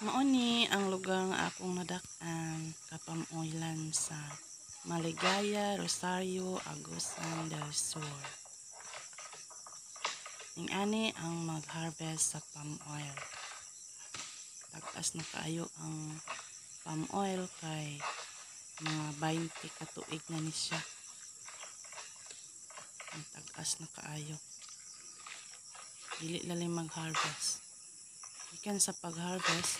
Mauni ang lugar nga akong nadak-an kapamuilan sa Maligaya, Rosario, Agusan del Sur. Ning-ani ang mag-harvest sa palm oil. Tag-as na kaayo ang palm oil kay mga 20 katuig na ni siya. Tag-as na kaayo. Dili lalim mag-harvest. Ikan sa pag-harvest,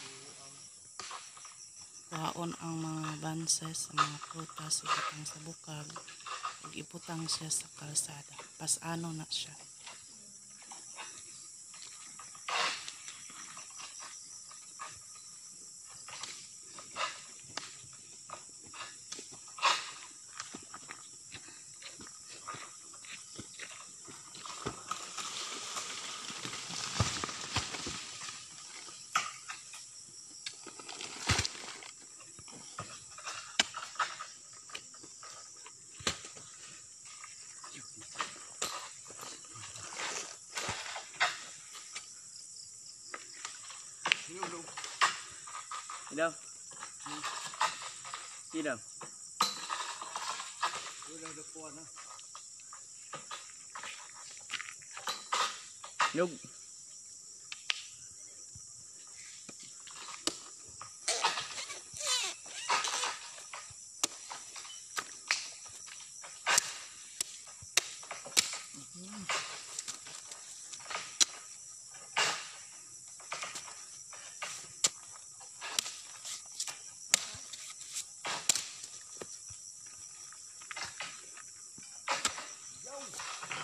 kuhaon ang mga banses, ang mga prutas, ibutang sa bukag, ibutang siya sa kalsada. Pasano na siya. Đi đâu? Đi đâu? Nhung.